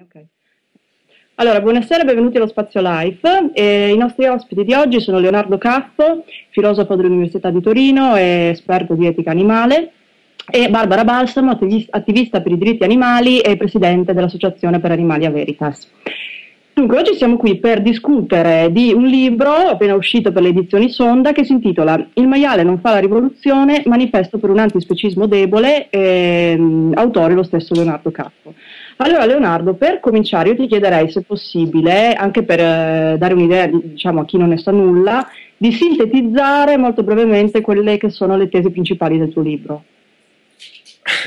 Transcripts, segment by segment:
Okay. Allora, buonasera e benvenuti allo Spazio Life. I nostri ospiti di oggi sono Leonardo Caffo, filosofo dell'Università di Torino e esperto di etica animale, e Barbara Balsamo, attivista per i diritti animali e presidente dell'Associazione per Animalia Veritas. Dunque, oggi siamo qui per discutere di un libro appena uscito per le edizioni Sonda che si intitola Il maiale non fa la rivoluzione, manifesto per un antispecismo debole, autore lo stesso Leonardo Caffo. Allora Leonardo, per cominciare io ti chiederei, se possibile, anche per dare un'idea, diciamo, a chi non ne sa nulla, di sintetizzare molto brevemente quelle che sono le tesi principali del tuo libro.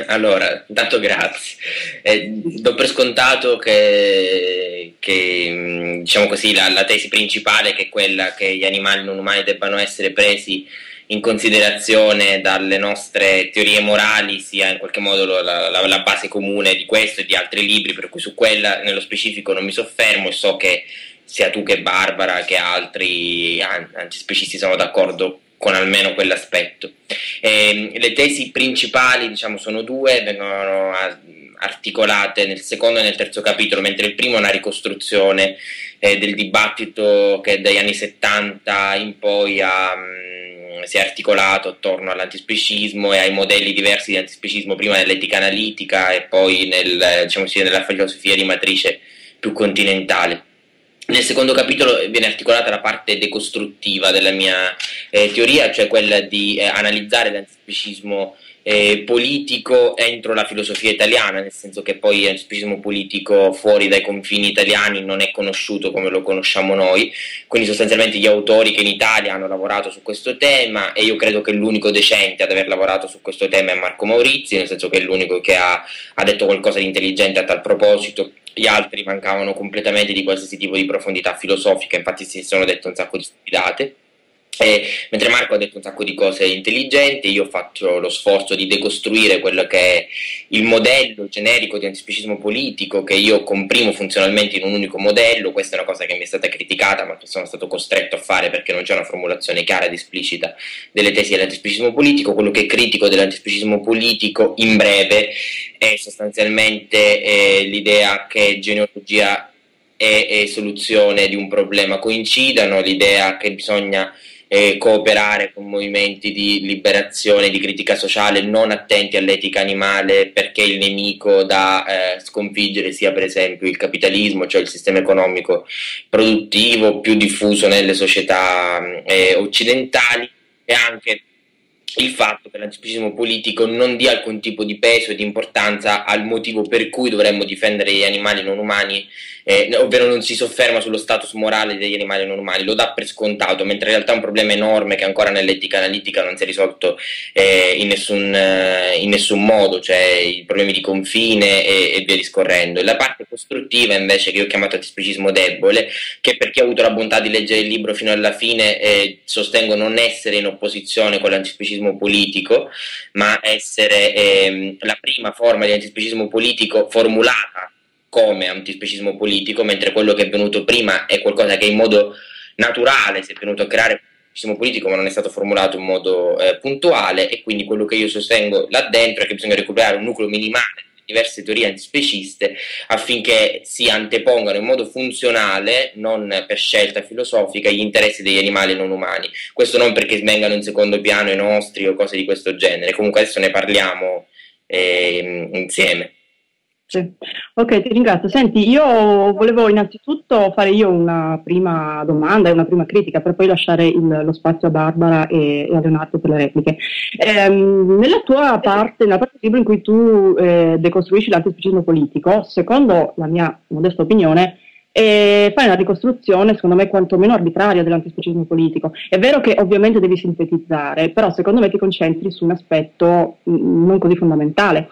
Allora, intanto grazie. Do per scontato che diciamo così, la tesi principale, che è quella che gli animali non umani debbano essere presi in considerazione dalle nostre teorie morali, sia in qualche modo la base comune di questo e di altri libri, per cui su quella nello specifico non mi soffermo, e so che sia tu che Barbara che altri antispecisti sono d'accordo con almeno quell'aspetto. Le tesi principali, diciamo, sono due, vengono articolate nel secondo e nel terzo capitolo, mentre il primo è una ricostruzione del dibattito che dagli anni 70 in poi si è articolato attorno all'antispecismo e ai modelli diversi di antispecismo, prima nell'etica analitica e poi diciamo così, nella filosofia di matrice più continentale. Nel secondo capitolo viene articolata la parte decostruttiva della mia teoria, cioè quella di analizzare l'antispecismo politico entro la filosofia italiana, nel senso che poi l'antispecismo politico fuori dai confini italiani non è conosciuto come lo conosciamo noi, quindi sostanzialmente gli autori che in Italia hanno lavorato su questo tema, e io credo che l'unico decente ad aver lavorato su questo tema è Marco Maurizi, nel senso che è l'unico che ha detto qualcosa di intelligente a tal proposito. Gli altri mancavano completamente di qualsiasi tipo di profondità filosofica, infatti si sono detto un sacco di stupidate. Mentre Marco ha detto un sacco di cose intelligenti, io faccio lo sforzo di decostruire quello che è il modello generico di antispecismo politico, che io comprimo funzionalmente in un unico modello. Questa è una cosa che mi è stata criticata, ma che sono stato costretto a fare perché non c'è una formulazione chiara ed esplicita delle tesi dell'antispecismo politico. Quello che è critico dell'antispecismo politico, in breve, è sostanzialmente l'idea che genealogia e soluzione di un problema coincidano, l'idea che bisogna cooperare con movimenti di liberazione, di critica sociale non attenti all'etica animale, perché il nemico da sconfiggere sia per esempio il capitalismo, cioè il sistema economico produttivo più diffuso nelle società occidentali, e anche il fatto che l'antispecismo politico non dia alcun tipo di peso e di importanza al motivo per cui dovremmo difendere gli animali non umani, ovvero non si sofferma sullo status morale degli animali non umani, lo dà per scontato, mentre in realtà è un problema enorme che ancora nell'etica analitica non si è risolto in nessun modo, cioè i problemi di confine e via discorrendo. E la parte costruttiva invece, che io ho chiamato antispecismo debole, che per chi ha avuto la bontà di leggere il libro fino alla fine sostengo non essere in opposizione con l'antispecismo politico, ma essere la prima forma di antispecismo politico formulata come antispecismo politico, mentre quello che è venuto prima è qualcosa che in modo naturale si è venuto a creare antispecismo politico, ma non è stato formulato in modo puntuale. E quindi quello che io sostengo là dentro è che bisogna recuperare un nucleo minimale di diverse teorie antispeciste affinché si antepongano in modo funzionale, non per scelta filosofica, gli interessi degli animali non umani. Questo non perché vengano in secondo piano i nostri o cose di questo genere, comunque adesso ne parliamo insieme. Sì. Ok, ti ringrazio. Senti, io volevo innanzitutto fare io una prima domanda e una prima critica, per poi lasciare lo spazio a Barbara e a Leonardo per le repliche. Nella parte del libro in cui tu decostruisci l'antispecismo politico, secondo la mia modesta opinione, fai una ricostruzione, secondo me, quantomeno arbitraria dell'antispecismo politico. È vero che ovviamente devi sintetizzare, però secondo me ti concentri su un aspetto non così fondamentale.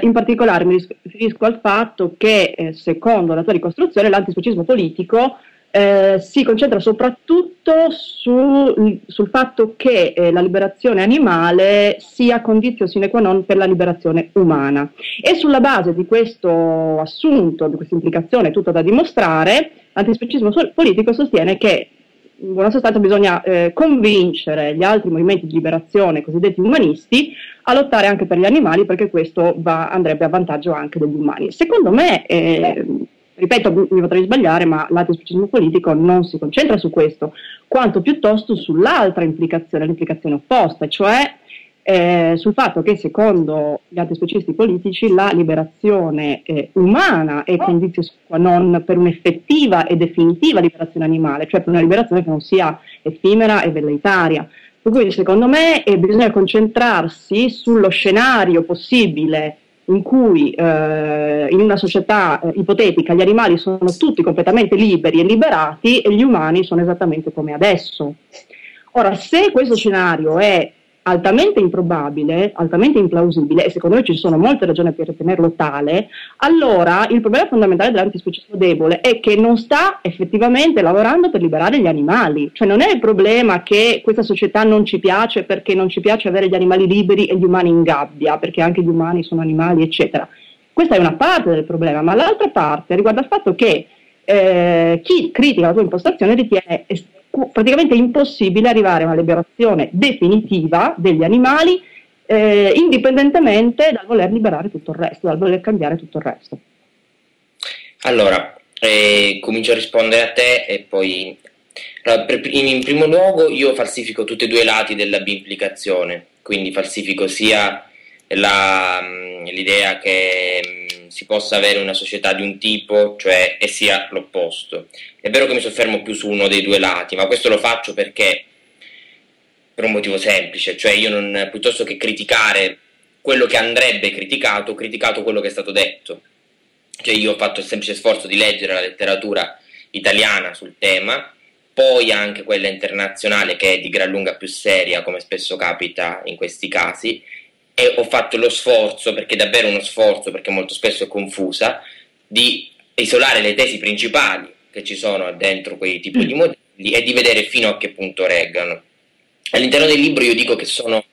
In particolare mi riferisco al fatto che, secondo la tua ricostruzione, l'antispecismo politico si concentra soprattutto sul fatto che la liberazione animale sia condizio sine qua non per la liberazione umana, e sulla base di questo assunto, di questa implicazione tutta da dimostrare, l'antispecismo politico sostiene che in buona sostanza bisogna convincere gli altri movimenti di liberazione, cosiddetti umanisti, a lottare anche per gli animali, perché questo andrebbe a vantaggio anche degli umani. Secondo me, ripeto, mi potrei sbagliare, ma l'antispecismo politico non si concentra su questo, quanto piuttosto sull'altra implicazione, l'implicazione opposta, cioè sul fatto che secondo gli antispecisti politici la liberazione umana è condizio qua non per un'effettiva e definitiva liberazione animale, cioè per una liberazione che non sia effimera e velleitaria. Per cui secondo me bisogna concentrarsi sullo scenario possibile in cui in una società ipotetica gli animali sono tutti completamente liberi e liberati e gli umani sono esattamente come adesso. Ora, se questo scenario è altamente improbabile, altamente implausibile, e secondo me ci sono molte ragioni per ritenerlo tale, allora il problema fondamentale dell'antispecismo debole è che non sta effettivamente lavorando per liberare gli animali. Cioè non è il problema che questa società non ci piace perché non ci piace avere gli animali liberi e gli umani in gabbia, perché anche gli umani sono animali, eccetera. Questa è una parte del problema, ma l'altra parte riguarda il fatto che chi critica la tua impostazione ritiene praticamente impossibile arrivare a una liberazione definitiva degli animali indipendentemente dal voler liberare tutto il resto, dal voler cambiare tutto il resto. Allora, comincio a rispondere a te e poi... Allora, in primo luogo io falsifico tutti e due i lati della bimplicazione, quindi falsifico sia l'idea che si possa avere una società di un tipo, cioè, e sia l'opposto. È vero che mi soffermo più su uno dei due lati, ma questo lo faccio perché per un motivo semplice, cioè io non, piuttosto che criticare quello che andrebbe criticato, ho criticato quello che è stato detto. Cioè io ho fatto il semplice sforzo di leggere la letteratura italiana sul tema, poi anche quella internazionale, che è di gran lunga più seria, come spesso capita in questi casi, e ho fatto lo sforzo, perché è davvero uno sforzo, perché molto spesso è confusa, di isolare le tesi principali che ci sono dentro quei tipi di modelli e di vedere fino a che punto reggano. All'interno del libro io dico che sono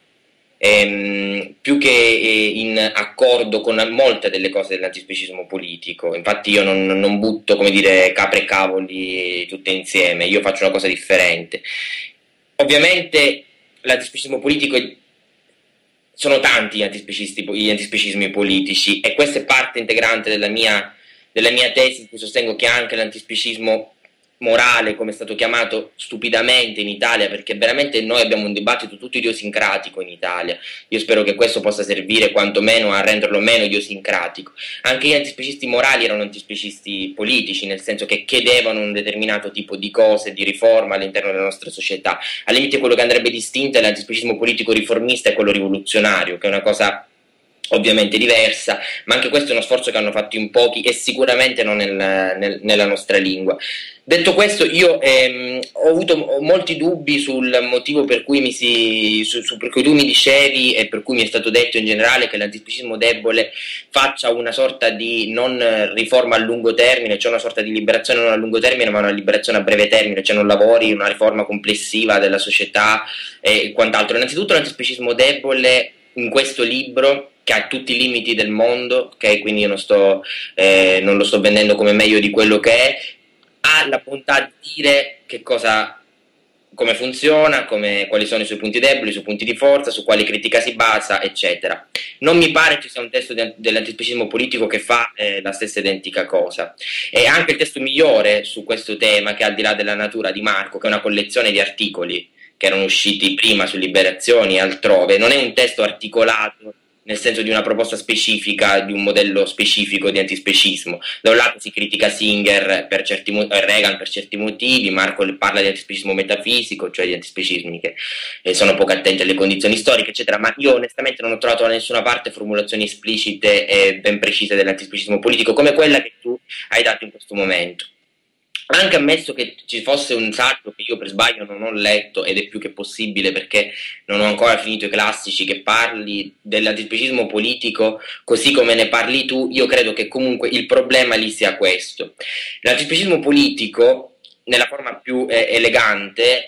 più che in accordo con molte delle cose dell'antispecismo politico, infatti io non butto, come dire, capre e cavoli tutte insieme, io faccio una cosa differente. Ovviamente l'antispecismo politico è... Sono tanti gli antispecisti politici e questa è parte integrante della mia tesi, in cui sostengo che anche l'antispecismo morale, come è stato chiamato stupidamente in Italia, perché veramente noi abbiamo un dibattito tutto idiosincratico in Italia. Io spero che questo possa servire quantomeno a renderlo meno idiosincratico. Anche gli antispecisti morali erano antispecisti politici, nel senso che chiedevano un determinato tipo di cose, di riforma all'interno della nostra società. Al limite quello che andrebbe distinto è l'antispecismo politico riformista e quello rivoluzionario, che è una cosa ovviamente diversa, ma anche questo è uno sforzo che hanno fatto in pochi e sicuramente non nella nostra lingua. Detto questo, io ho avuto molti dubbi sul motivo per cui per cui tu mi dicevi e per cui mi è stato detto in generale che l'antispecismo debole faccia una sorta di non riforma a lungo termine, cioè una sorta di liberazione non a lungo termine ma una liberazione a breve termine, cioè non lavori una riforma complessiva della società e quant'altro. Innanzitutto l'antispecismo debole in questo libro, che ha tutti i limiti del mondo, okay? Quindi io non lo sto vendendo come meglio di quello che è, ha la bontà di dire come funziona, quali sono i suoi punti deboli, i suoi punti di forza, su quali critica si basa, eccetera. Non mi pare ci sia un testo dell'antispecismo politico che fa la stessa identica cosa. E anche il testo migliore su questo tema, che è Al di là della natura di Marco, che è una collezione di articoli che erano usciti prima su Liberazioni e altrove, non è un testo articolato nel senso di una proposta specifica, di un modello specifico di antispecismo. Da un lato si critica Singer per certi motivi, Reagan per certi motivi, Marco parla di antispecismo metafisico, cioè di antispecismi che sono poco attenti alle condizioni storiche, eccetera, ma io onestamente non ho trovato da nessuna parte formulazioni esplicite e ben precise dell'antispecismo politico come quella che tu hai dato in questo momento. Anche ammesso che ci fosse un saggio che io per sbaglio non ho letto, ed è più che possibile perché non ho ancora finito i classici, che parli dell'antispecismo politico così come ne parli tu, io credo che comunque il problema lì sia questo. L'antispecismo politico, nella forma più elegante,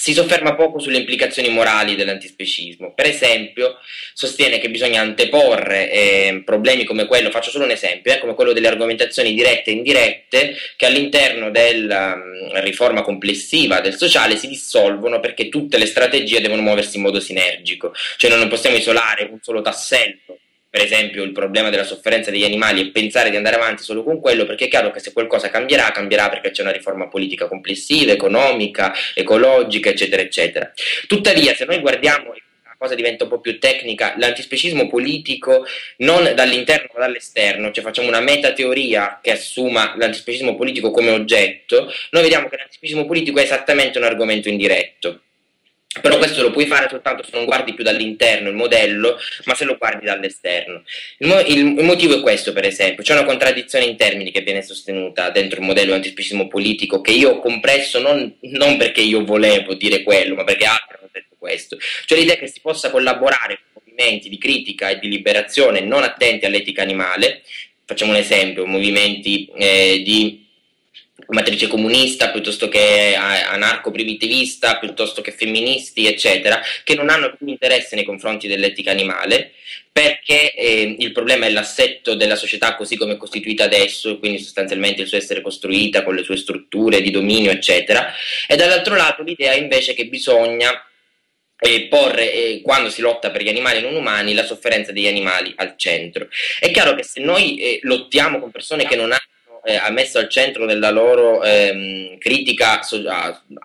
Si sofferma poco sulle implicazioni morali dell'antispecismo. Per esempio, sostiene che bisogna anteporre problemi come quello, faccio solo un esempio, come quello delle argomentazioni dirette e indirette, che all'interno della riforma complessiva del sociale si dissolvono perché tutte le strategie devono muoversi in modo sinergico. Cioè non possiamo isolare un solo tassello, per esempio il problema della sofferenza degli animali, e pensare di andare avanti solo con quello, perché è chiaro che se qualcosa cambierà, cambierà perché c'è una riforma politica complessiva, economica, ecologica, eccetera, eccetera. Tuttavia, se noi guardiamo, la cosa diventa un po' più tecnica, l'antispecismo politico non dall'interno ma dall'esterno, cioè facciamo una metateoria che assuma l'antispecismo politico come oggetto, noi vediamo che l'antispecismo politico è esattamente un argomento indiretto. Però questo lo puoi fare soltanto se non guardi più dall'interno il modello, ma se lo guardi dall'esterno. Il motivo è questo, per esempio. C'è una contraddizione in termini che viene sostenuta dentro il modello antispecismo politico, che io ho compreso non perché io volevo dire quello, ma perché altri hanno detto questo. Cioè l'idea che si possa collaborare con movimenti di critica e di liberazione non attenti all'etica animale. Facciamo un esempio, movimenti di matrice comunista, piuttosto che anarco-primitivista, piuttosto che femministi, eccetera, che non hanno più interesse nei confronti dell'etica animale, perché il problema è l'assetto della società così come è costituita adesso, quindi sostanzialmente il suo essere costruita con le sue strutture di dominio, eccetera, e dall'altro lato l'idea invece che bisogna porre, quando si lotta per gli animali non umani, la sofferenza degli animali al centro. È chiaro che se noi lottiamo con persone che non hanno ha messo al centro della loro critica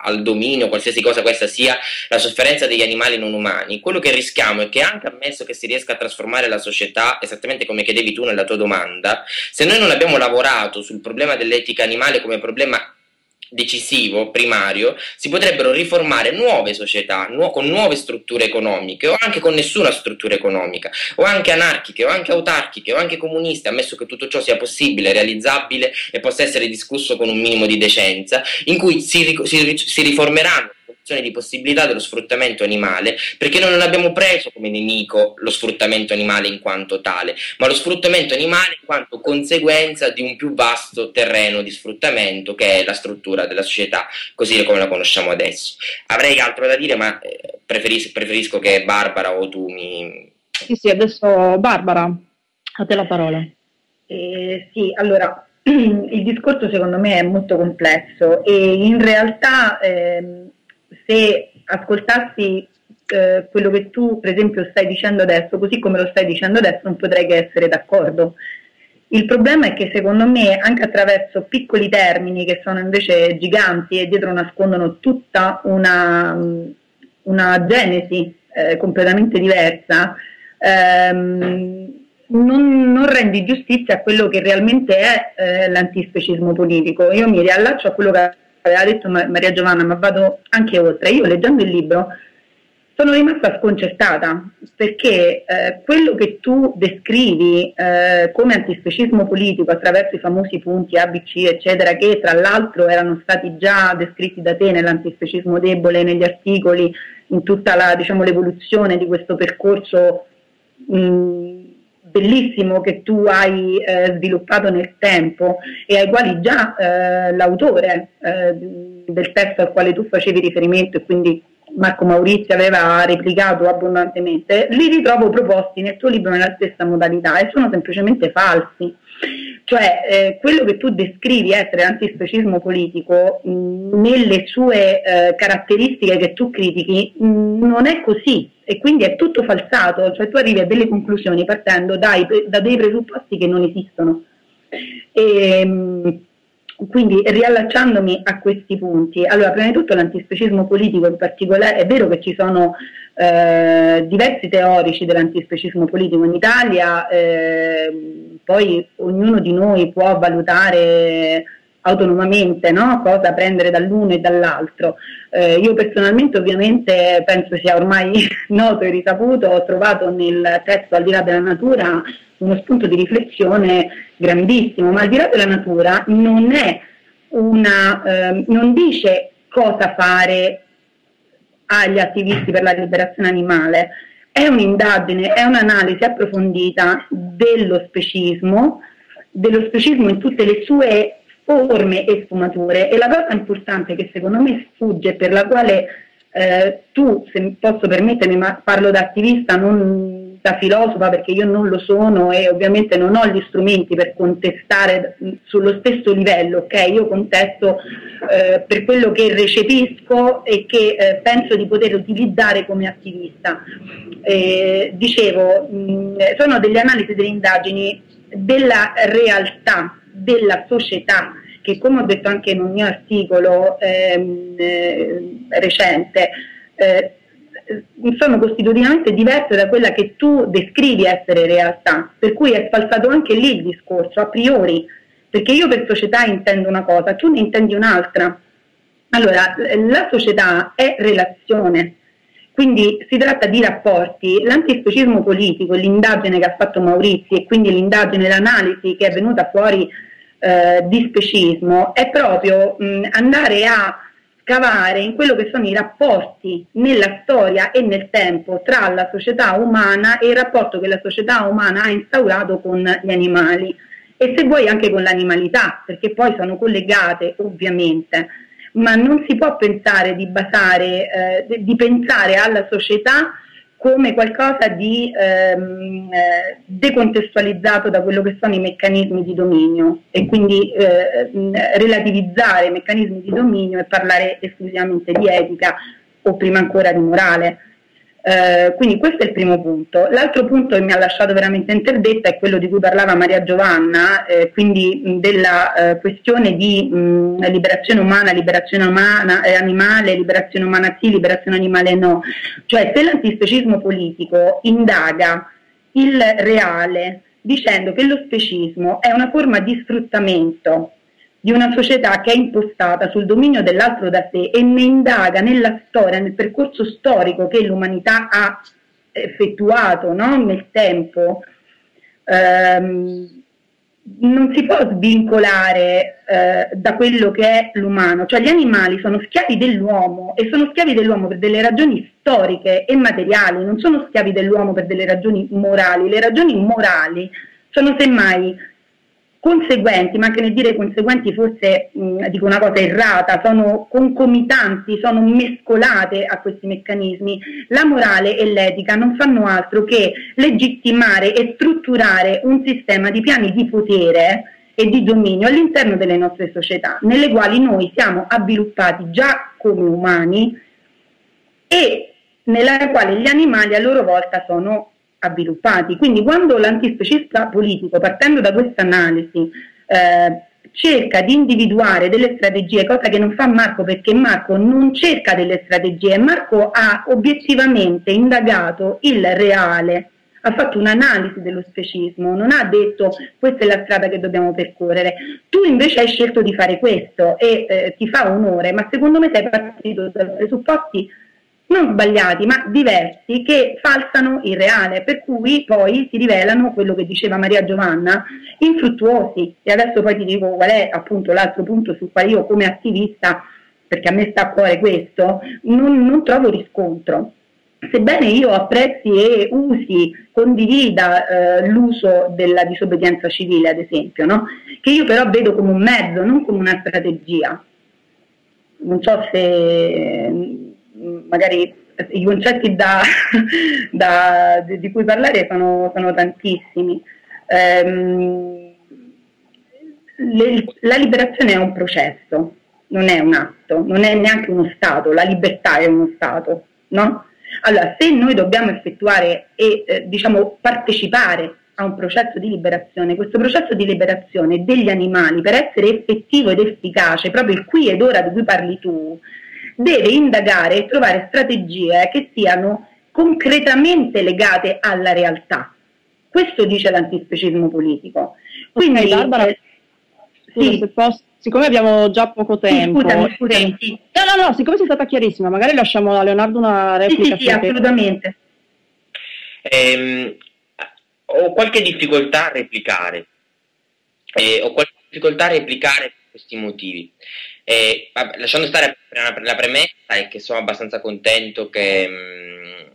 al dominio, qualsiasi cosa questa sia, la sofferenza degli animali non umani, quello che rischiamo è che, anche ammesso che si riesca a trasformare la società esattamente come chiedevi tu nella tua domanda, se noi non abbiamo lavorato sul problema dell'etica animale come problema decisivo, primario, si potrebbero riformare nuove società con nuove strutture economiche, o anche con nessuna struttura economica, o anche anarchiche, o anche autarchiche, o anche comuniste, ammesso che tutto ciò sia possibile, realizzabile e possa essere discusso con un minimo di decenza, in cui si riformeranno di possibilità dello sfruttamento animale, perché noi non abbiamo preso come nemico lo sfruttamento animale in quanto tale, ma lo sfruttamento animale in quanto conseguenza di un più vasto terreno di sfruttamento che è la struttura della società così come la conosciamo adesso. Avrei altro da dire, ma preferisco che Barbara o tu mi... Sì, adesso Barbara, a te la parola. Sì, allora, il discorso secondo me è molto complesso e in realtà... se ascoltassi quello che tu, per esempio, stai dicendo adesso, così come lo stai dicendo adesso, non potrei che essere d'accordo. Il problema è che, secondo me, anche attraverso piccoli termini che sono invece giganti e dietro nascondono tutta una genesi completamente diversa, non rendi giustizia a quello che realmente è l'antispecismo politico. Io mi riallaccio a quello che aveva detto Maria Giovanna, ma vado anche oltre. Io, leggendo il libro, sono rimasta sconcertata, perché quello che tu descrivi come antispecismo politico attraverso i famosi punti A, B, C, eccetera, che tra l'altro erano stati già descritti da te nell'antispecismo debole, negli articoli, in tutta la, diciamo, l'evoluzione di questo percorso bellissimo che tu hai sviluppato nel tempo e ai quali già l'autore del testo al quale tu facevi riferimento, e quindi Marco Maurizi, aveva replicato abbondantemente, li ritrovo proposti nel tuo libro nella stessa modalità e sono semplicemente falsi. Cioè quello che tu descrivi essere antispecismo politico nelle sue caratteristiche che tu critichi non è così, e quindi è tutto falsato. Cioè tu arrivi a delle conclusioni partendo da dei presupposti che non esistono. Quindi, riallacciandomi a questi punti, allora, prima di tutto l'antispecismo politico in particolare, è vero che ci sono diversi teorici dell'antispecismo politico in Italia, poi ognuno di noi può valutare autonomamente, no? Cosa prendere dall'uno e dall'altro. Io personalmente, ovviamente, penso sia ormai noto e risaputo, ho trovato nel testo Al di là della natura uno spunto di riflessione grandissimo, ma Al di là della natura non è non dice cosa fare agli attivisti per la liberazione animale, è un'indagine, è un'analisi approfondita dello specismo in tutte le sue forme e sfumature, e la cosa importante che secondo me sfugge, per la quale Tu, se posso permettermi, ma parlo da attivista, non da filosofa, perché io non lo sono e ovviamente non ho gli strumenti per contestare sullo stesso livello, ok? Io contesto per quello che recepisco e che penso di poter utilizzare come attivista. Dicevo, sono delle analisi, delle indagini della realtà, della società, che, come ho detto anche in un mio articolo recente, sono costitutivamente diverse da quella che tu descrivi essere realtà, per cui è falsato anche lì il discorso, a priori, perché io per società intendo una cosa, tu ne intendi un'altra. Allora, la società è relazione, quindi si tratta di rapporti. L'antispecismo politico, l'indagine che ha fatto Maurizi, e quindi l'indagine, l'analisi che è venuta fuori di specismo, è proprio andare a scavare in quello che sono i rapporti nella storia e nel tempo tra la società umana e il rapporto che la società umana ha instaurato con gli animali, e se vuoi anche con l'animalità, perché poi sono collegate ovviamente, ma non si può pensare di basare, di pensare alla società come qualcosa di decontestualizzato da quello che sono i meccanismi di dominio, e quindi relativizzare i meccanismi di dominio e parlare esclusivamente di etica o prima ancora di morale. Quindi questo è il primo punto. L'altro punto che mi ha lasciato veramente interdetta è quello di cui parlava Maria Giovanna, quindi della questione di liberazione umana animale, liberazione umana sì, liberazione animale no. Cioè, se l'antispecismo politico indaga il reale dicendo che lo specismo è una forma di sfruttamento di una società che è impostata sul dominio dell'altro da sé, e ne indaga nella storia, nel percorso storico che l'umanità ha effettuato, no? Nel tempo, non si può svincolare da quello che è l'umano. Cioè, gli animali sono schiavi dell'uomo, e sono schiavi dell'uomo per delle ragioni storiche e materiali, non sono schiavi dell'uomo per delle ragioni morali. Le ragioni morali sono semmai conseguenti, ma anche nel dire conseguenti forse dico una cosa errata, sono concomitanti, sono mescolate a questi meccanismi. La morale e l'etica non fanno altro che legittimare e strutturare un sistema di piani di potere e di dominio all'interno delle nostre società, nelle quali noi siamo avviluppati già come umani e nella quale gli animali a loro volta sono avviluppati. Quindi quando l'antispecista politico, partendo da questa analisi, cerca di individuare delle strategie, cosa che non fa Marco, perché Marco non cerca delle strategie, Marco ha obiettivamente indagato il reale, ha fatto un'analisi dello specismo, non ha detto questa è la strada che dobbiamo percorrere. Tu invece hai scelto di fare questo e ti fa onore, ma secondo me sei partito da presupposti non sbagliati, ma diversi, che falsano il reale, per cui poi si rivelano, quello che diceva Maria Giovanna, infruttuosi. E adesso poi ti dico qual è appunto l'altro punto sul quale io, come attivista, perché a me sta a cuore questo, non trovo riscontro. Sebbene io apprezzi e usi, condivida l'uso della disobbedienza civile, ad esempio, no? Che io però vedo come un mezzo, non come una strategia. Non so se... magari i concetti di cui parlare sono tantissimi. La liberazione è un processo, non è un atto, non è neanche uno stato, la libertà è uno stato, no? Allora, se noi dobbiamo effettuare e diciamo partecipare a un processo di liberazione, questo processo di liberazione degli animali, per essere effettivo ed efficace, proprio il qui ed ora di cui parli tu, deve indagare e trovare strategie che siano concretamente legate alla realtà. Questo dice l'antispecismo politico. Quindi, okay, Barbara, scusa, sì. Se posso, siccome abbiamo già poco tempo, sì, scusami. Sì. No, siccome sei stata chiarissima, magari lasciamo a Leonardo una replica. Sì, assolutamente. Ho qualche difficoltà a replicare. Ho qualche difficoltà a replicare per questi motivi. Lasciando stare la premessa, è che sono abbastanza contento che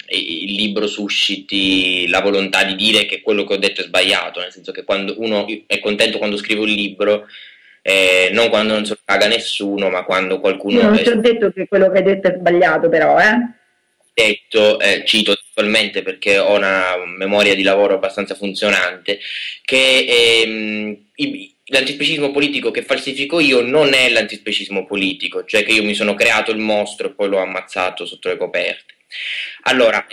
il libro susciti la volontà di dire che quello che ho detto è sbagliato, nel senso che quando uno è contento quando scrive un libro non quando non se lo paga nessuno, ma quando qualcuno... Io non ti ho detto che quello che hai detto è sbagliato, però, eh? Detto, cito attualmente perché ho una memoria di lavoro abbastanza funzionante, che l'antispecismo politico che falsifico io non è l'antispecismo politico, cioè che io mi sono creato il mostro e poi l'ho ammazzato sotto le coperte. Allora,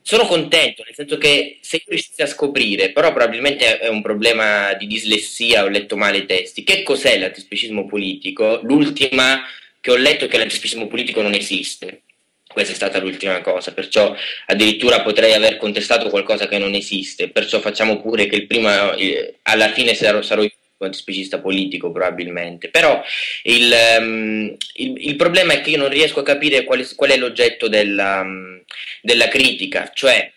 sono contento, nel senso che se io riuscissi a scoprire, però probabilmente è un problema di dislessia, ho letto male i testi, che cos'è l'antispecismo politico? L'ultima che ho letto è che l'antispecismo politico non esiste. Questa è stata l'ultima cosa, perciò addirittura potrei aver contestato qualcosa che non esiste, perciò facciamo pure che il prima, alla fine sarò io antispecista politico probabilmente, però il problema è che io non riesco a capire qual è l'oggetto della critica, cioè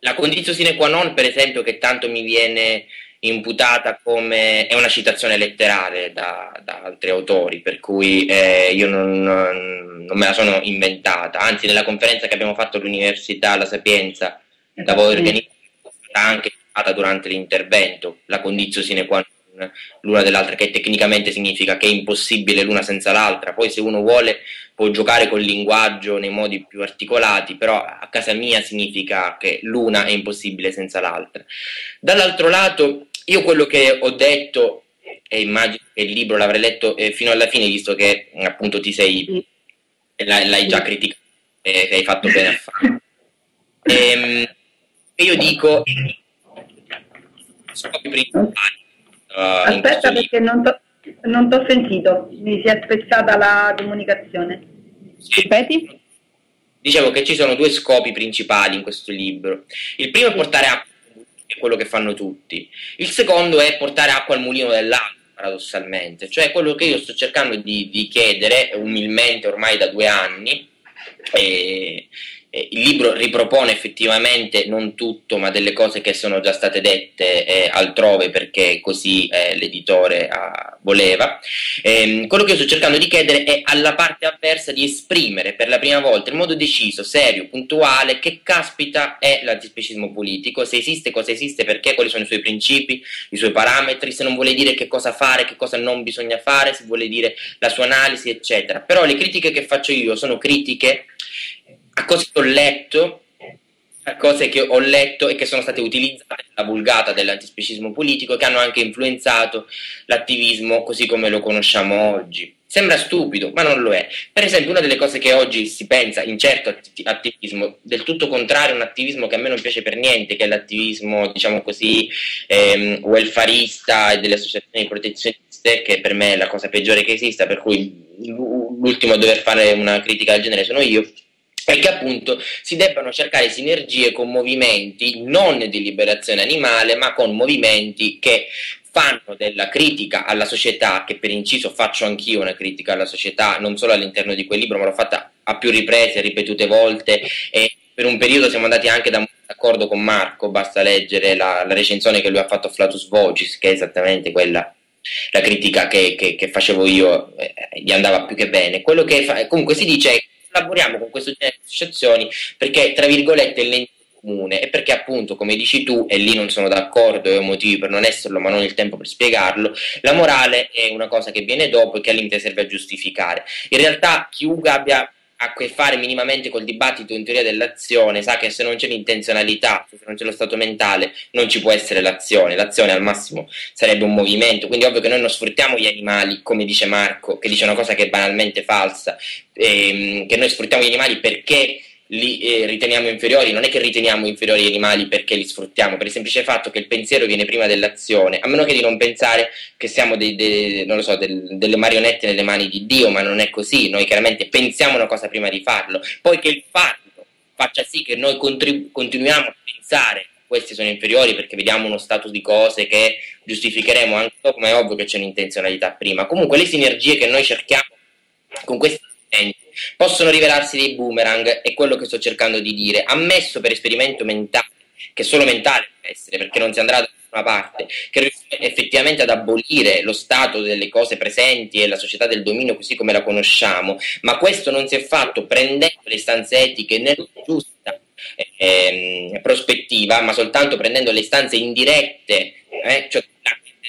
la condizione sine qua non, per esempio, che tanto mi viene imputata come è una citazione letterale da altri autori, per cui io non me la sono inventata, anzi nella conferenza che abbiamo fatto all'Università, alla Sapienza, da voi organizzata, anche durante l'intervento, la condizione sine qua non l'una dell'altra, che tecnicamente significa che è impossibile l'una senza l'altra. Poi se uno vuole può giocare col linguaggio nei modi più articolati, però a casa mia significa che l'una è impossibile senza l'altra. Dall'altro lato, io quello che ho detto, e immagino che il libro l'avrei letto fino alla fine, visto che appunto l'hai già criticato e hai fatto bene a farlo, e io dico... Aspetta, perché non t'ho sentito, mi si è spezzata la comunicazione. Ripeti? Dicevo che ci sono due scopi principali in questo libro. Il primo è portare acqua al mulino, che è quello che fanno tutti. Il secondo è portare acqua al mulino dell'altro, paradossalmente. Cioè quello che io sto cercando di chiedere umilmente ormai da 2 anni. Il libro ripropone effettivamente non tutto, ma delle cose che sono già state dette altrove, perché così l'editore voleva. Quello che io sto cercando di chiedere è alla parte avversa di esprimere per la prima volta in modo deciso, serio, puntuale, che caspita è l'antispecismo politico, se esiste, cosa esiste, perché, quali sono i suoi principi, i suoi parametri, se non vuole dire che cosa fare, che cosa non bisogna fare, se vuole dire la sua analisi, eccetera. Però le critiche che faccio io sono critiche a cose che ho letto, a cose che ho letto e che sono state utilizzate nella vulgata dell'antispecismo politico, che hanno anche influenzato l'attivismo così come lo conosciamo oggi. Sembra stupido, ma non lo è. Per esempio, una delle cose che oggi si pensa in certo attivismo, del tutto contrario a un attivismo che a me non piace per niente, che è l'attivismo, diciamo così, welfarista e delle associazioni protezioniste, che per me è la cosa peggiore che esista, per cui l'ultimo a dover fare una critica del genere sono io, perché appunto si debbano cercare sinergie con movimenti non di liberazione animale, ma con movimenti che fanno della critica alla società, che per inciso faccio anch'io una critica alla società, non solo all'interno di quel libro, ma l'ho fatta a più riprese, ripetute volte, e per un periodo siamo andati anche d'accordo con Marco, basta leggere la recensione che lui ha fatto a Flatus Vocis, che è esattamente quella. La critica che facevo io gli andava più che bene. Quello che comunque si dice è che collaboriamo con questo genere di associazioni perché, tra virgolette, è l'ente comune, e perché appunto, come dici tu, e lì non sono d'accordo e ho motivi per non esserlo, ma non il tempo per spiegarlo, la morale è una cosa che viene dopo e che al limite serve a giustificare. In realtà chiunque abbia a che fare minimamente col dibattito in teoria dell'azione sa che se non c'è l'intenzionalità, se non c'è lo stato mentale, non ci può essere l'azione. L'azione al massimo sarebbe un movimento, quindi è ovvio che noi non sfruttiamo gli animali, come dice Marco, che dice una cosa che è banalmente falsa, che noi sfruttiamo gli animali perché li riteniamo inferiori. Non è che riteniamo inferiori gli animali perché li sfruttiamo, per il semplice fatto che il pensiero viene prima dell'azione, a meno che di non pensare che siamo non lo so, delle marionette nelle mani di Dio, ma non è così. Noi chiaramente pensiamo una cosa prima di farlo, poi che il farlo faccia sì che noi continuiamo a pensare che questi sono inferiori perché vediamo uno status di cose che giustificheremo anche dopo, ma è ovvio che c'è un'intenzionalità prima. Comunque le sinergie che noi cerchiamo con questi possono rivelarsi dei boomerang, è quello che sto cercando di dire, ammesso per esperimento mentale, che solo mentale deve essere, perché non si andrà da una parte, che riuscire effettivamente ad abolire lo stato delle cose presenti e la società del dominio così come la conosciamo, ma questo non si è fatto prendendo le istanze etiche nella giusta prospettiva, ma soltanto prendendo le istanze indirette, cioè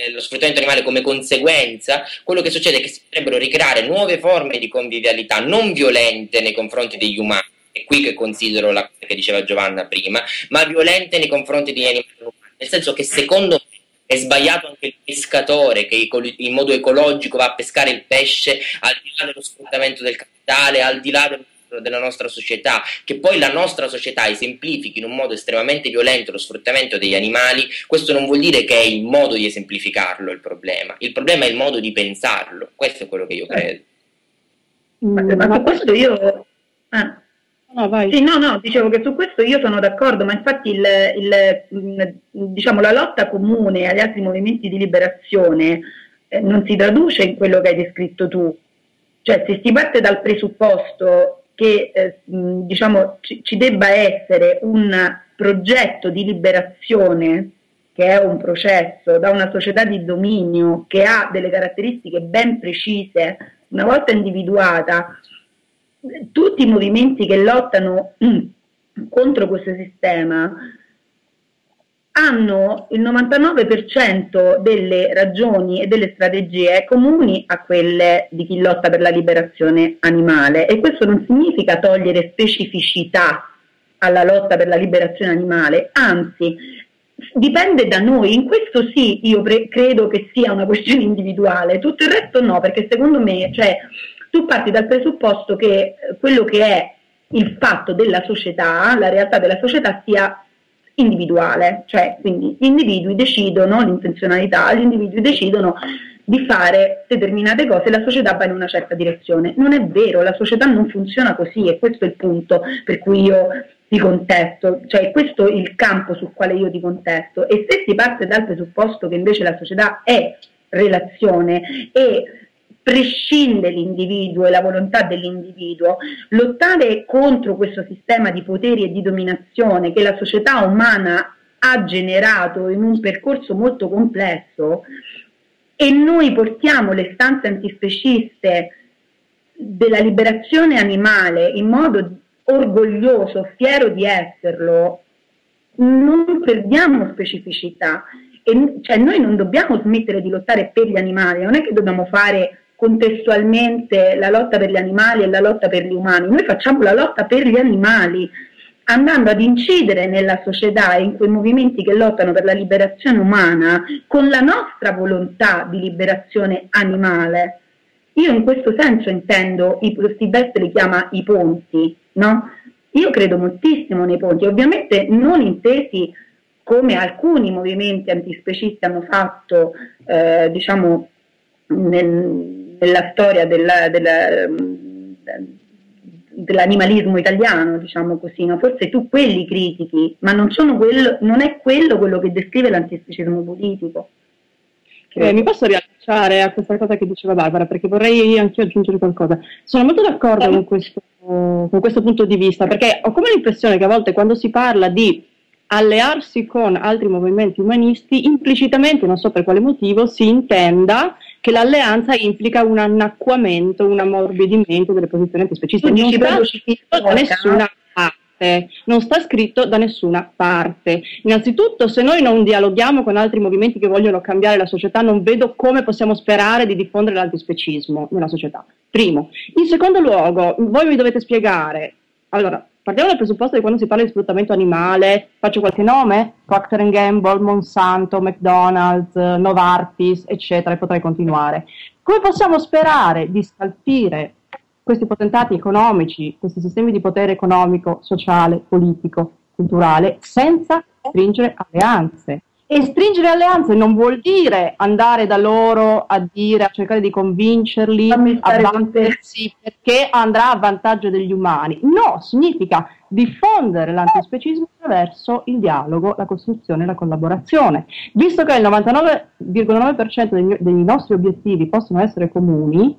dello sfruttamento animale come conseguenza, quello che succede è che si potrebbero ricreare nuove forme di convivialità non violente nei confronti degli umani, è qui che considero la cosa che diceva Giovanna prima, ma violente nei confronti degli animali umani, nel senso che secondo me è sbagliato anche il pescatore che in modo ecologico va a pescare il pesce al di là dello sfruttamento del capitale, al di là della nostra società, che poi la nostra società esemplifichi in un modo estremamente violento lo sfruttamento degli animali. Questo non vuol dire che è il modo di esemplificarlo il problema è il modo di pensarlo, questo è quello che io credo. Ma su questo io... No, vai. Sì, no, dicevo che su questo io sono d'accordo, ma infatti diciamo, la lotta comune agli altri movimenti di liberazione non si traduce in quello che hai descritto tu, cioè se si parte dal presupposto che diciamo, ci debba essere un progetto di liberazione che è un processo da una società di dominio che ha delle caratteristiche ben precise, una volta individuata, tutti i movimenti che lottano contro questo sistema hanno il 99% delle ragioni e delle strategie comuni a quelle di chi lotta per la liberazione animale, e questo non significa togliere specificità alla lotta per la liberazione animale, anzi dipende da noi, in questo sì io credo che sia una questione individuale, tutto il resto no, perché secondo me, cioè, tu parti dal presupposto che quello che è il fatto della società, la realtà della società sia individuale, cioè quindi gli individui decidono l'intenzionalità, gli individui decidono di fare determinate cose e la società va in una certa direzione. Non è vero, la società non funziona così e questo è il punto per cui io ti contesto, cioè questo è il campo sul quale io ti contesto, e se si parte dal presupposto che invece la società è relazione e prescinde l'individuo e la volontà dell'individuo, lottare contro questo sistema di poteri e di dominazione che la società umana ha generato in un percorso molto complesso, e noi portiamo le stanze antispeciste della liberazione animale in modo orgoglioso, fiero di esserlo, non perdiamo specificità. E cioè noi non dobbiamo smettere di lottare per gli animali, non è che dobbiamo fare contestualmente la lotta per gli animali e la lotta per gli umani, noi facciamo la lotta per gli animali andando ad incidere nella società e in quei movimenti che lottano per la liberazione umana con la nostra volontà di liberazione animale. Io in questo senso intendo, Steve Best li chiama i ponti, no? Io credo moltissimo nei ponti, ovviamente non intesi come alcuni movimenti antispecisti hanno fatto diciamo, nella storia dell'animalismo italiano, diciamo così, no? Forse tu quelli critichi, ma non sono quello che descrive l'antispecismo politico. Mi posso riallacciare a questa cosa che diceva Barbara, perché vorrei anche io aggiungere qualcosa. Sono molto d'accordo con questo punto di vista, perché ho come l'impressione che a volte quando si parla di allearsi con altri movimenti umanisti, implicitamente, non so per quale motivo, si intenda che l'alleanza implica un annacquamento, un ammorbidimento delle posizioni antispeciste. Non sta scritto da nessuna parte, Innanzitutto, se noi non dialoghiamo con altri movimenti che vogliono cambiare la società, non vedo come possiamo sperare di diffondere l'antispecismo nella società. Primo. In secondo luogo, voi mi dovete spiegare, allora, partiamo dal presupposto che quando si parla di sfruttamento animale, faccio qualche nome? Procter and Gamble, Monsanto, McDonald's, Novartis, eccetera, e potrei continuare. Come possiamo sperare di scalfire questi potentati economici, questi sistemi di potere economico, sociale, politico, culturale, senza stringere alleanze? E stringere alleanze non vuol dire andare da loro a cercare di convincerli a battersi perché andrà a vantaggio degli umani. No, significa diffondere l'antispecismo attraverso il dialogo, la costruzione e la collaborazione. Visto che il 99,9% dei nostri obiettivi possono essere comuni,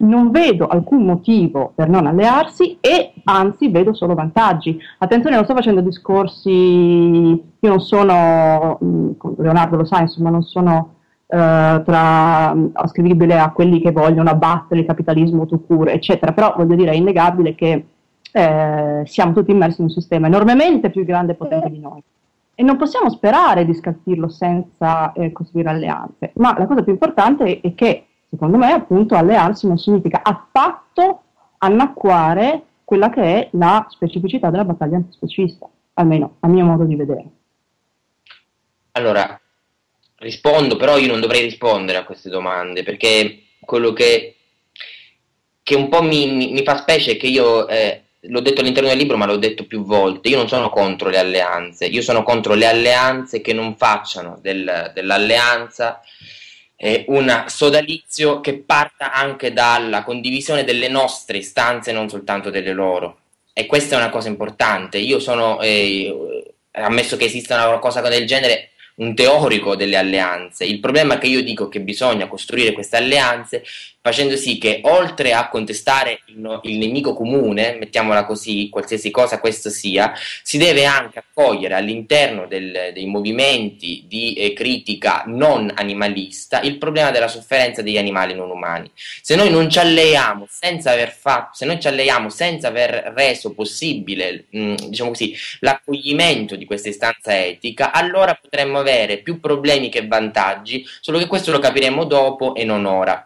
non vedo alcun motivo per non allearsi e anzi vedo solo vantaggi. Attenzione, non sto facendo discorsi, io non sono, Leonardo lo sa, insomma, non sono ascrivibile a quelli che vogliono abbattere il capitalismo tout court, eccetera, però voglio dire, è innegabile che siamo tutti immersi in un sistema enormemente più grande e potente di noi. E non possiamo sperare di scalfirlo senza costruire alleanze. Ma la cosa più importante è che, secondo me, appunto, allearsi non significa affatto annacquare quella che è la specificità della battaglia antispecista, almeno a mio modo di vedere. Allora, rispondo, però io non dovrei rispondere a queste domande, perché quello che un po' mi fa specie è che io, l'ho detto all'interno del libro, ma l'ho detto più volte, io non sono contro le alleanze, io sono contro le alleanze che non facciano dell'alleanza un sodalizio che parta anche dalla condivisione delle nostre istanze, non soltanto delle loro. E questa è una cosa importante. Io sono, ammesso che esista una cosa del genere, un teorico delle alleanze. Il problema è che io dico che bisogna costruire queste alleanze facendo sì che, oltre a contestare il nemico comune, mettiamola così, qualsiasi cosa questo sia, si deve anche accogliere all'interno dei movimenti di critica non animalista il problema della sofferenza degli animali non umani. Se noi non ci alleiamo senza aver fatto, se noi ci alleiamo senza aver reso possibile, diciamo così, l'accoglimento di questa istanza etica, allora potremmo avere più problemi che vantaggi, solo che questo lo capiremo dopo e non ora.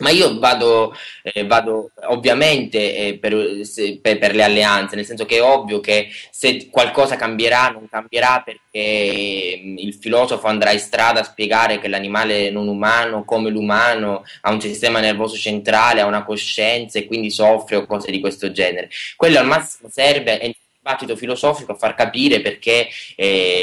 Ma io vado ovviamente per le alleanze, nel senso che è ovvio che se qualcosa cambierà, non cambierà perché il filosofo andrà in strada a spiegare che l'animale non umano, come l'umano, ha un sistema nervoso centrale, ha una coscienza e quindi soffre o cose di questo genere. Quello al massimo serve nel dibattito filosofico a far capire perché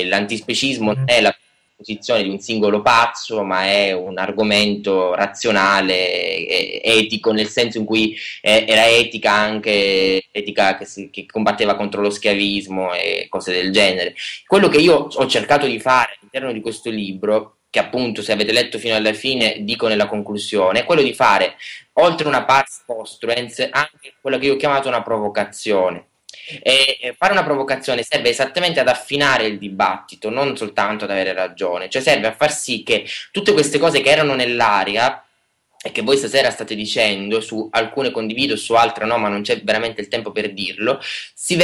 l'antispecismo non è la posizione di un singolo pazzo, ma è un argomento razionale, etico, nel senso in cui era etica anche etica che combatteva contro lo schiavismo e cose del genere. Quello che io ho cercato di fare all'interno di questo libro, che appunto, se avete letto fino alla fine, dico nella conclusione, è quello di fare, oltre una pars postruens, anche quella che io ho chiamato una provocazione. E fare una provocazione serve esattamente ad affinare il dibattito, non soltanto ad avere ragione, cioè serve a far sì che tutte queste cose che erano nell'aria e che voi stasera state dicendo, su alcune condivido, su altre no, ma non c'è veramente il tempo per dirlo, ci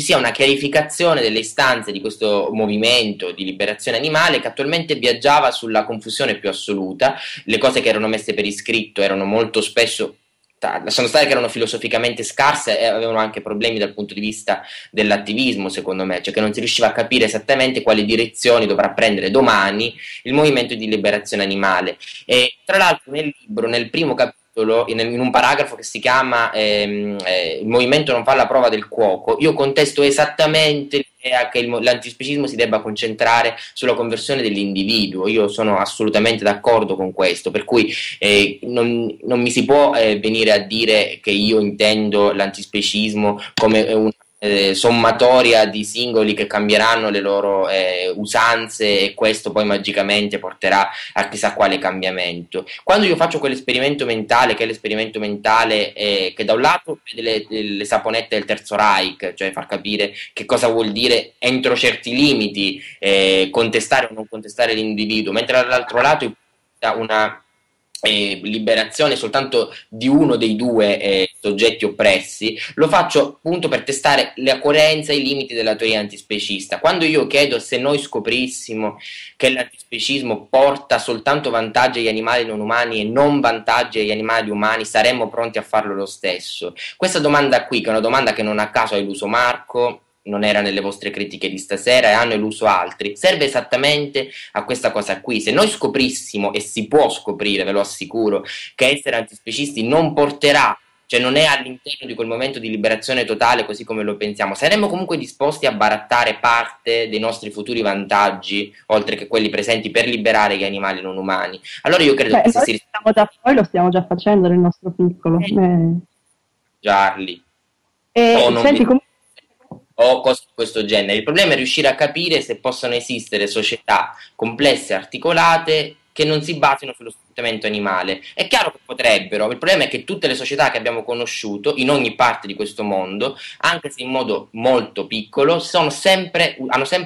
sia una chiarificazione delle istanze di questo movimento di liberazione animale che attualmente viaggiava sulla confusione più assoluta. Le cose che erano messe per iscritto erano molto spesso, lasciando stare che erano filosoficamente scarse, e avevano anche problemi dal punto di vista dell'attivismo, secondo me, cioè che non si riusciva a capire esattamente quali direzioni dovrà prendere domani il movimento di liberazione animale. E tra l'altro nel libro, nel primo capitolo, in un paragrafo che si chiama Il movimento non fa la prova del cuoco, io contesto esattamente l'idea che l'antispecismo si debba concentrare sulla conversione dell'individuo. Io sono assolutamente d'accordo con questo, per cui non mi si può venire a dire che io intendo l'antispecismo come una sommatoria di singoli che cambieranno le loro usanze e questo poi magicamente porterà a chissà quale cambiamento. Quando io faccio quell'esperimento mentale, che è l'esperimento mentale che da un lato vede le saponette del Terzo Reich, cioè far capire che cosa vuol dire entro certi limiti contestare o non contestare l'individuo, mentre dall'altro lato una liberazione soltanto di uno dei due soggetti oppressi, lo faccio appunto per testare la coerenza e i limiti della teoria antispecista. Quando io chiedo se noi scoprissimo che l'antispecismo porta soltanto vantaggi agli animali non umani e non vantaggi agli animali umani, saremmo pronti a farlo lo stesso? Questa domanda qui, che è una domanda che non a caso ha eluso Marco, non era nelle vostre critiche di stasera e hanno eluso altri, serve esattamente a questa cosa qui. Se noi scoprissimo, e si può scoprire, ve lo assicuro, che essere antispecisti non porterà, cioè non è all'interno di quel momento di liberazione totale così come lo pensiamo, saremmo comunque disposti a barattare parte dei nostri futuri vantaggi, oltre che quelli presenti, per liberare gli animali non umani. Allora io credo che noi lo stiamo già facendo nel nostro piccolo. Charlie. Senti, comunque, o cose di questo genere. Il problema è riuscire a capire se possono esistere società complesse, articolate, che non si basino sullo sfruttamento animale. È chiaro che potrebbero, il problema è che tutte le società che abbiamo conosciuto, in ogni parte di questo mondo, anche se in modo molto piccolo, hanno sempre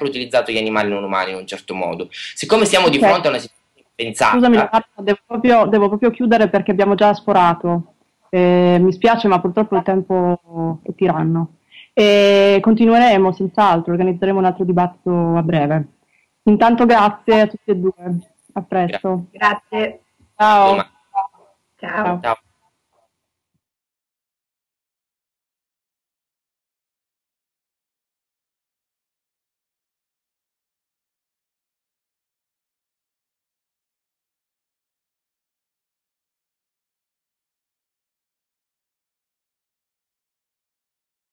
utilizzato gli animali non umani in un certo modo. Siccome siamo di fronte a una situazione impensata... Scusami, Marco, devo proprio chiudere perché abbiamo già sforato. Mi spiace, ma purtroppo il tempo è tiranno. e continueremo senz'altro, organizzeremo un altro dibattito a breve. Intanto grazie a tutti e due, a presto. Grazie. Ciao. Ciao. Ciao.